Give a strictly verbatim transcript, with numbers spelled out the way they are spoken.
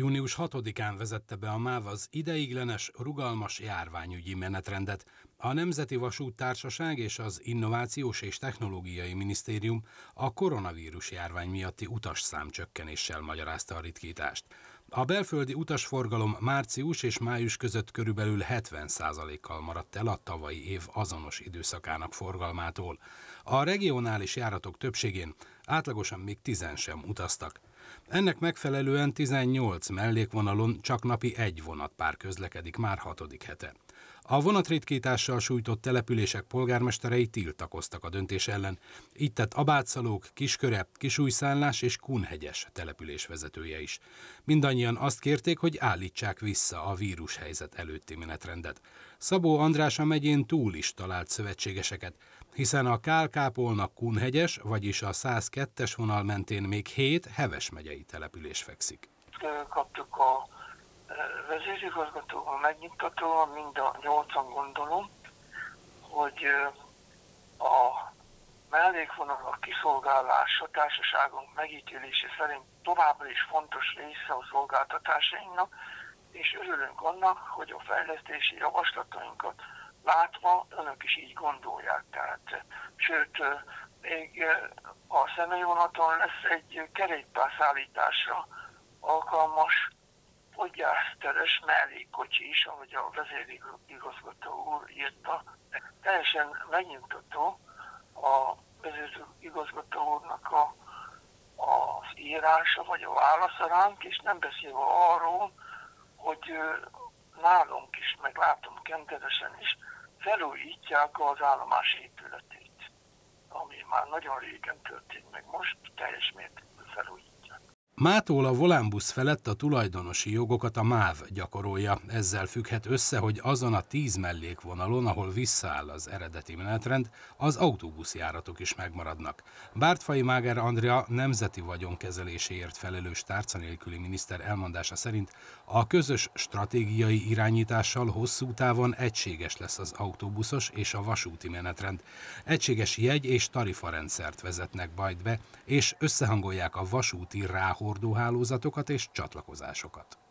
június hatodikán vezette be a MÁV az ideiglenes, rugalmas járványügyi menetrendet. A Nemzeti Vasút Társaság és az Innovációs és Technológiai Minisztérium a koronavírus járvány miatti utasszámcsökkenéssel magyarázta a ritkítást. A belföldi utasforgalom március és május között körülbelül hetven százalékkal maradt el a tavalyi év azonos időszakának forgalmától. A regionális járatok többségén átlagosan még tizen sem utaztak. Ennek megfelelően tizennyolc mellékvonalon csak napi egy vonatpár közlekedik már hatodik hete. A vonatritkítással sújtott települések polgármesterei tiltakoztak a döntés ellen. Így tett Abátszalók, Kisköre, Kisújszállás és Kunhegyes település vezetője is. Mindannyian azt kérték, hogy állítsák vissza a vírushelyzet előtti menetrendet. Szabó András a megyén túl is talált szövetségeseket, hiszen a Kálkápolnak Kunhegyes, vagyis a százkettes vonal mentén még hét Heves megyei település fekszik. Kaptuk a vezérigazgatóval, megnyugtatóval, mind a nyolcan gondolom, hogy a mellékvonalak kiszolgálása társaságunk megítélése szerint továbbra is fontos része a szolgáltatásainknak, és örülünk annak, hogy a fejlesztési javaslatainkat látva önök is így gondolják. Tehát, sőt, még a személyvonaton lesz egy kerékpárszállításra alkalmas fogyászteres mellékkocsi is, ahogy a vezérigazgató úr írta. Teljesen megnyugtató a vezérigazgató úrnak a, az írása vagy a válasza ránk, és nem beszélve arról, hogy nálunk is, meg látom Kenteresen is, felújítják az állomás épületét, ami már nagyon régen történt, meg most teljes mértékben felújítják. Mától a volánbusz felett a tulajdonosi jogokat a MÁV gyakorolja. Ezzel függhet össze, hogy azon a tíz mellékvonalon, ahol visszaáll az eredeti menetrend, az autóbuszjáratok is megmaradnak. Bártfai Máger Andrea nemzeti vagyonkezeléséért felelős tárcanélküli miniszter elmondása szerint a közös stratégiai irányítással hosszú távon egységes lesz az autóbuszos és a vasúti menetrend. Egységes jegy- és tarifarendszert vezetnek majd be, és összehangolják a vasúti ráhol hordóhálózatokat és csatlakozásokat.